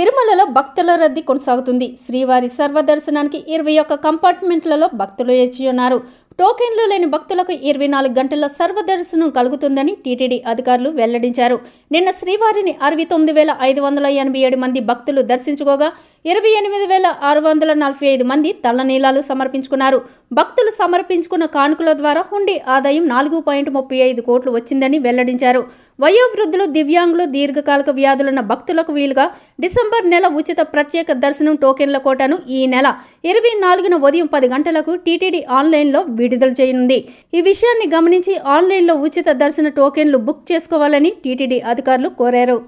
తిరుమలలో భక్తుల రద్దీ కొనసాగుతుంది। శ్రీవారి సర్వదర్శనానికి 21 కంపార్ట్మెంట్లలో భక్తులు వేచి ఉన్నారు। టోకెన్లు లేని భక్తులకు 24 గంటల సర్వదర్శనం కలుగుతుందని టీటీడీ అధికారులు వెల్లడించారు। నిన్న శ్రీవారిని 69587 మంది భక్తులు దర్శించుకోగా 28645 మంది తలనీలాలు సమర్పించుకున్నారు। భక్తులు సమర్పించుకున్న కానుకల ద్వారా హుండీ ఆదాయం 4.35 కోట్లు వచ్చిందని వెల్లడించారు। వయోవృద్ధులు, దివ్యాంగులు, దీర్ఘకాలిక వ్యాధులున్న భక్తులకు వీలుగా డిసెంబర్ నెల ఉచిత ప్రత్యేక దర్శనం టోకెన్ల కోటాను ఈ నెల 24న ఉదయం 10 గంటలకు టీటీడీ ఆన్లైన్లో విడుదల చేయనుంది। ఈ విషయాన్ని గమనించి ఆన్లైన్లో ఉచిత దర్శన టోకెన్లు బుక్ చేసుకోవాలని టీటీడీ అధికారులు కోరారు।